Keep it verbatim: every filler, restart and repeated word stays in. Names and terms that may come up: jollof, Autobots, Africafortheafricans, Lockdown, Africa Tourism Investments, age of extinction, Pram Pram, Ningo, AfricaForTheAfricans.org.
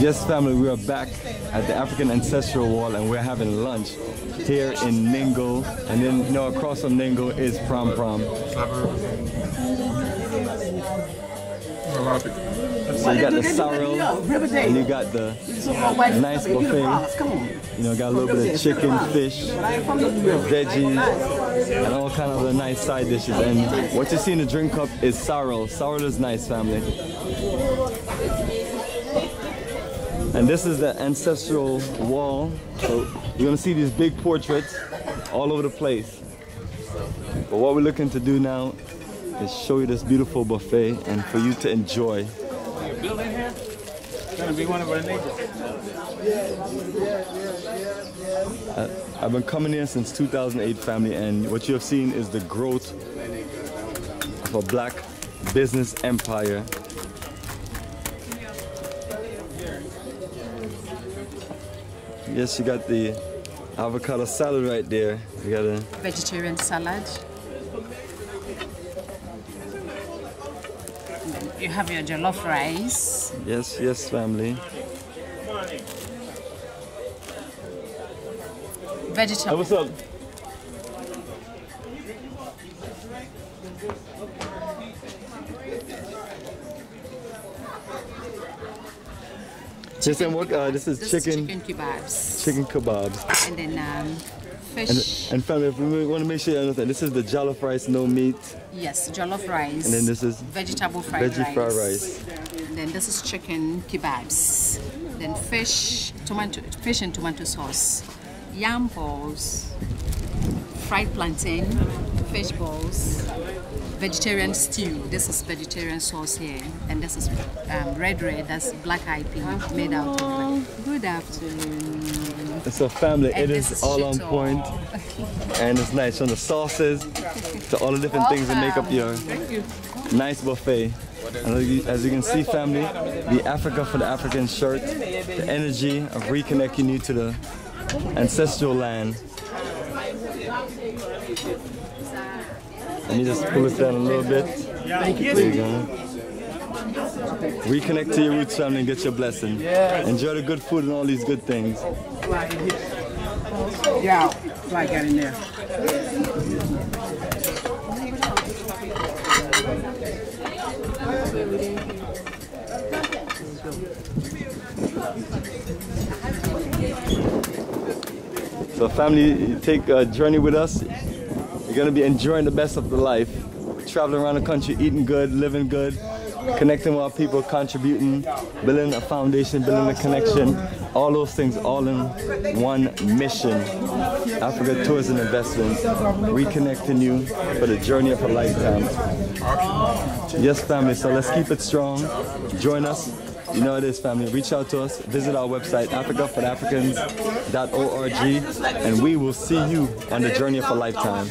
Yes, family, we are back at the African Ancestral Wall and we're having lunch here in Ningo. And then, you know, across from Ningo is Pram Pram. So you got the sorrel and you got the nice buffet. You know, got a little bit of chicken, fish, veggies, and all kind of the nice side dishes. And what you see in the drink cup is sorrel. Sorrel is nice, family. And this is the ancestral wall. So you're gonna see these big portraits all over the place. But what we're looking to do now is show you this beautiful buffet and for you to enjoy. Your building here is gonna be one of our neighbors. I've been coming here since two thousand eight, family, and what you have seen is the growth of a black business empire. Yes, you got the avocado salad right there. You got a vegetarian salad. You have your jollof rice. Yes, yes, family. Vegetable. Hey, what's up? Just in what, uh, this is this chicken, chicken kebabs. Chicken kebabs. And then um, fish. And, and family, if we want to make sure you understand, this is the jollof rice, no meat. Yes, jollof rice. And then this is vegetable fried veggie rice. fried rice. And then this is chicken kebabs. Then fish, tomato, fish and tomato sauce, yam balls, fried plantain, fish balls. Vegetarian stew. This is vegetarian sauce here, and this is um, red red. That's black eyed pea made out of. Good afternoon. It's a family. And it is, is all on point, and it's nice from the sauces to all the different Welcome. things that make up your you. nice buffet. And as you can see, family, the Africa for the Africans shirt, the energy of reconnecting you to the ancestral land. Let me just pull it down a little bit. There you go. Reconnect to your roots, family, and get your blessing. Enjoy the good food and all these good things. Yeah, fly got in there. So, family, take a journey with us. You're going to be enjoying the best of the life, traveling around the country, eating good, living good, connecting with our people, contributing, building a foundation, building a connection, all those things all in one mission. Africa Tourism Investments, reconnecting you for the journey of a lifetime. Yes, family, so let's keep it strong. Join us. You know it is, family. Reach out to us. Visit our website, Africa for the Africans dot org, and we will see you on the journey of a lifetime.